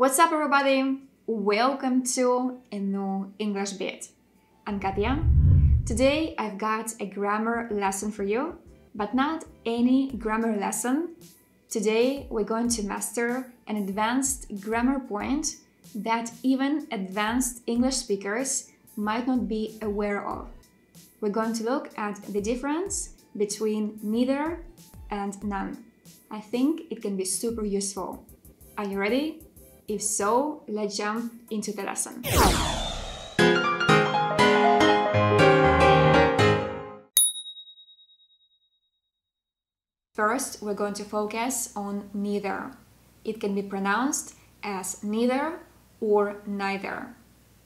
What's up, everybody? Welcome to a new English Bit. I'm Katia. Today I've got a grammar lesson for you, but not any grammar lesson. Today we're going to master an advanced grammar point that even advanced English speakers might not be aware of. We're going to look at the difference between neither and none. I think it can be super useful. Are you ready? If so, let's jump into the lesson. First, we're going to focus on neither. It can be pronounced as neither or neither.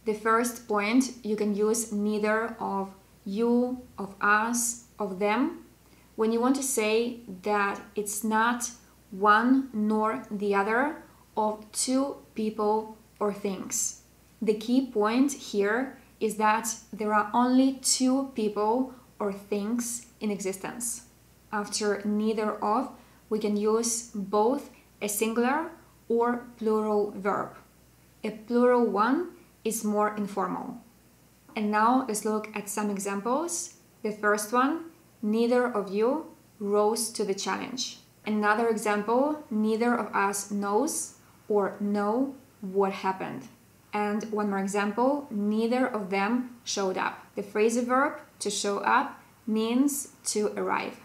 The first point, you can use neither of you, of us, of them, when you want to say that it's not one nor the other, of two people or things. The key point here is that there are only two people or things in existence. After neither of, we can use both a singular or plural verb. A plural one is more informal. And now let's look at some examples. The first one, neither of you rose to the challenge. Another example, neither of us knows or know what happened. And one more example, neither of them showed up. The phrasal verb to show up means to arrive.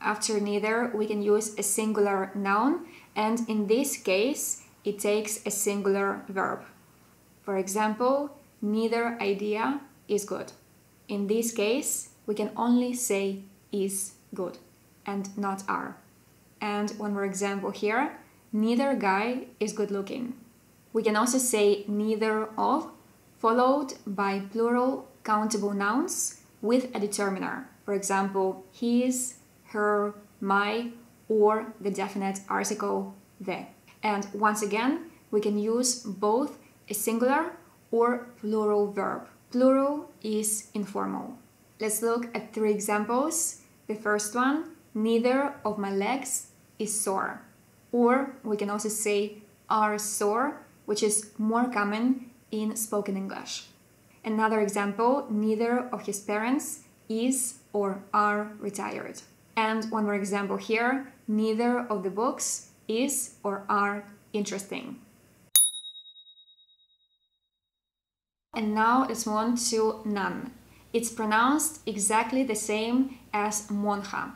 After neither, we can use a singular noun, and in this case, it takes a singular verb. For example, neither idea is good. In this case, we can only say is good and not are. And one more example here, neither guy is good looking. We can also say neither of, followed by plural countable nouns with a determiner. For example, his, her, my, or the definite article the. And once again, we can use both a singular or plural verb. Plural is informal. Let's look at three examples. The first one, neither of my legs is sore. Or we can also say are sore, which is more common in spoken English. Another example, neither of his parents is or are retired. And one more example here, neither of the books is or are interesting. And now let's move on to none. It's pronounced exactly the same as monja,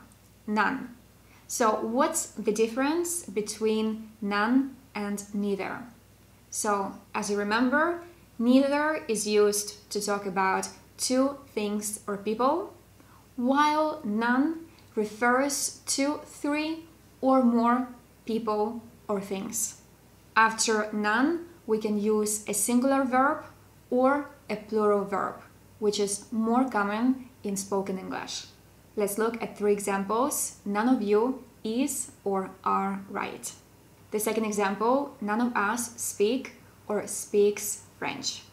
none. So what's the difference between none and neither? So as you remember, neither is used to talk about two things or people, while none refers to three or more people or things. After none, we can use a singular verb or a plural verb, which is more common in spoken English. Let's look at three examples. None of you is or are right. The second example, none of us speak or speaks French.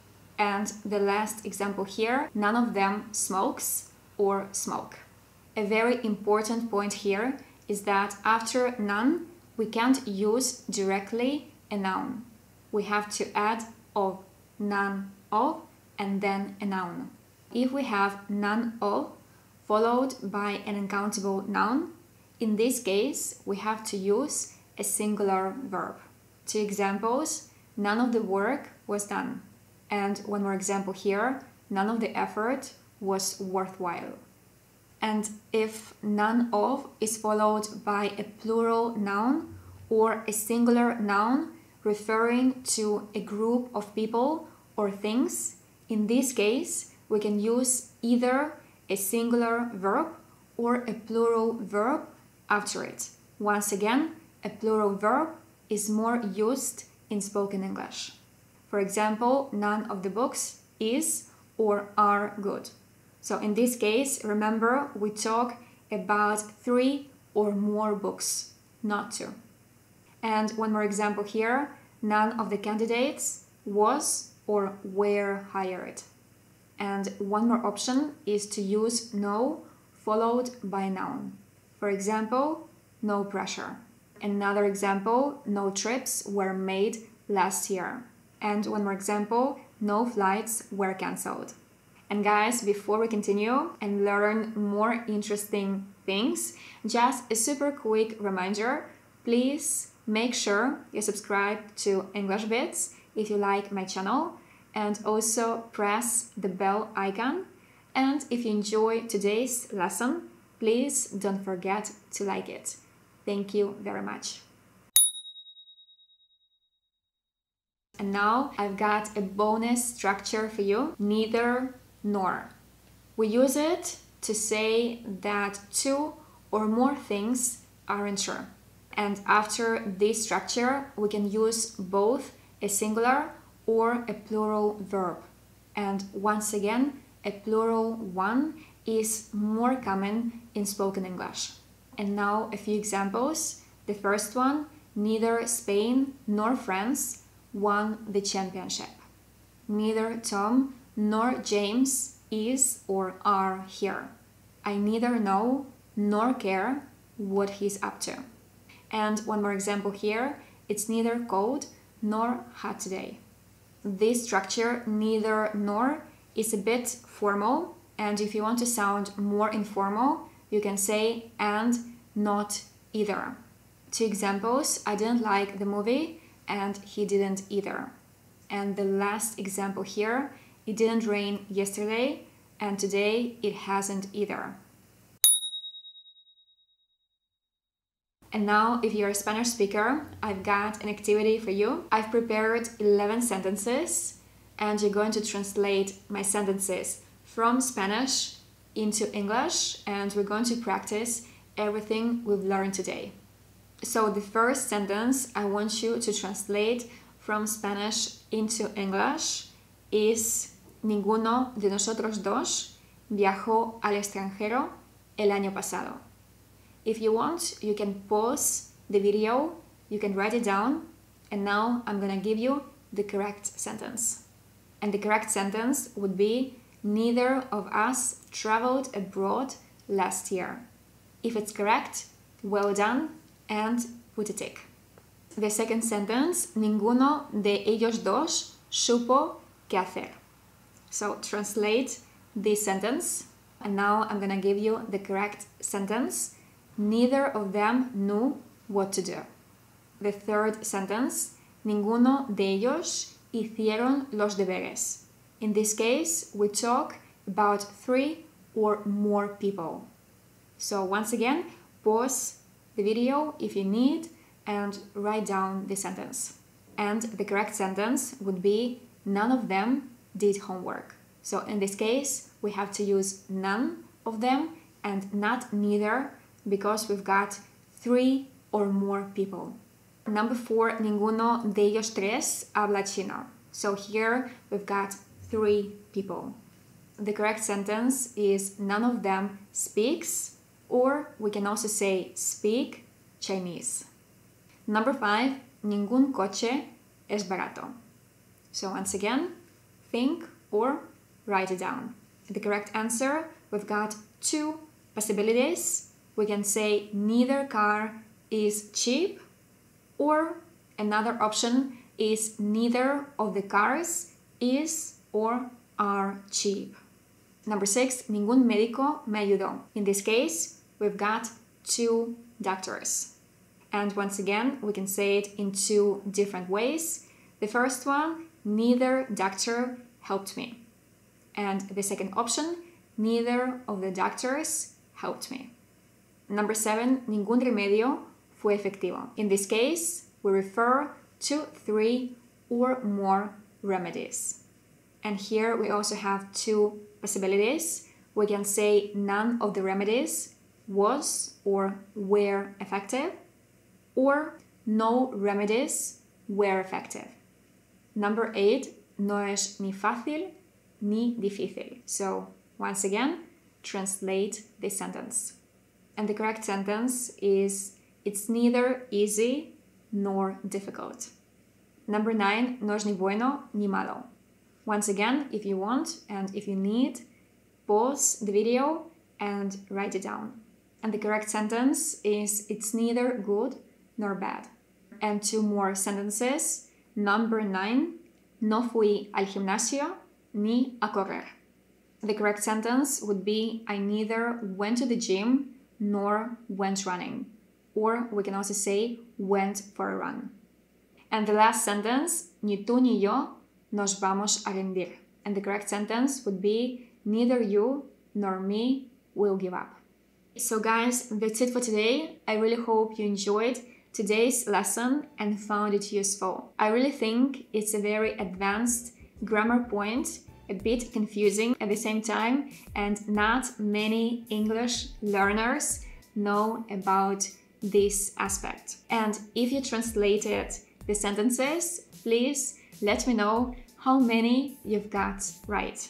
And the last example here, none of them smokes or smoke. A very important point here is that after none, we can't use directly a noun. We have to add of, none of, and then a noun. If we have none of, followed by an uncountable noun, in this case, we have to use a singular verb. Two examples, none of the work was done. And one more example here, none of the effort was worthwhile. And if none of is followed by a plural noun or a singular noun referring to a group of people or things, in this case, we can use either a singular verb or a plural verb after it. Once again, a plural verb is more used in spoken English. For example, none of the books is or are good. So in this case, remember, we talk about three or more books, not two. And one more example here, none of the candidates was or were hired. And one more option is to use no followed by a noun. For example, no pressure. Another example, no trips were made last year. And one more example, no flights were cancelled. And guys, before we continue and learn more interesting things, just a super quick reminder, please make sure you subscribe to English Bits if you like my channel, and also press the bell icon. And if you enjoy today's lesson, please don't forget to like it. Thank you very much. And now I've got a bonus structure for you, neither nor. We use it to say that two or more things aren't sure. And after this structure, we can use both a singular or a plural verb. And once again, a plural one is more common in spoken English. And now a few examples. The first one, neither Spain nor France won the championship. Neither Tom nor James is or are here. I neither know nor care what he's up to. And one more example here, it's neither cold nor hot today. This structure, neither nor, is a bit formal, and if you want to sound more informal, you can say and not either. Two examples, I didn't like the movie and he didn't either. And the last example here, it didn't rain yesterday and today it hasn't either. And now, if you're a Spanish speaker, I've got an activity for you. I've prepared 11 sentences and you're going to translate my sentences from Spanish into English, and we're going to practice everything we've learned today. So the first sentence I want you to translate from Spanish into English is Ninguno de nosotros dos viajó al extranjero el año pasado. If you want, you can pause the video, you can write it down, and now I'm gonna give you the correct sentence. And the correct sentence would be, neither of us traveled abroad last year. If it's correct, well done, and put a tick. The second sentence, ninguno de ellos dos supo qué hacer. So translate this sentence, and now I'm gonna give you the correct sentence. Neither of them knew what to do. The third sentence, ninguno de ellos hicieron los deberes. In this case, we talk about three or more people. So once again, pause the video if you need and write down the sentence. And the correct sentence would be, none of them did homework. So in this case, we have to use none of them and not neither, because we've got three or more people. Number four, ninguno de ellos tres habla chino. So here we've got three people. The correct sentence is none of them speaks, or we can also say speak Chinese. Number five, ningún coche es barato. So once again, think or write it down. The correct answer, we've got two possibilities. We can say neither car is cheap, or another option is neither of the cars is or are cheap. Number six, ningún médico me ayudó. In this case, we've got two doctors. And once again, we can say it in two different ways. The first one, neither doctor helped me. And the second option, neither of the doctors helped me. Number seven, ningún remedio fue efectivo. In this case, we refer to three or more remedies. And here we also have two possibilities. We can say none of the remedies was or were effective, or no remedies were effective. Number eight, no es ni fácil ni difícil. So once again, translate this sentence. And the correct sentence is, it's neither easy nor difficult. Number nine, no es ni bueno ni malo. Once again, if you want and if you need, pause the video and write it down. And the correct sentence is, it's neither good nor bad. And two more sentences. Number 9. No fui al gimnasio ni a correr. The correct sentence would be, I neither went to the gym nor went running. Or we can also say, went for a run. And the last sentence, ni tú ni yo nos vamos a rendir. And the correct sentence would be, neither you nor me will give up. So guys, that's it for today. I really hope you enjoyed today's lesson and found it useful. I really think it's a very advanced grammar point, a bit confusing at the same time, and not many English learners know about this aspect. And if you translated the sentences, please let me know how many you've got right.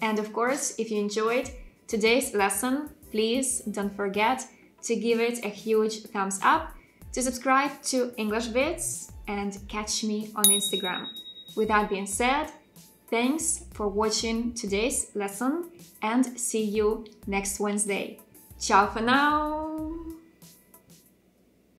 And of course, if you enjoyed today's lesson, please don't forget to give it a huge thumbs up, to subscribe to English Bits, and catch me on Instagram. With that being said, thanks for watching today's lesson and see you next Wednesday. Ciao for now!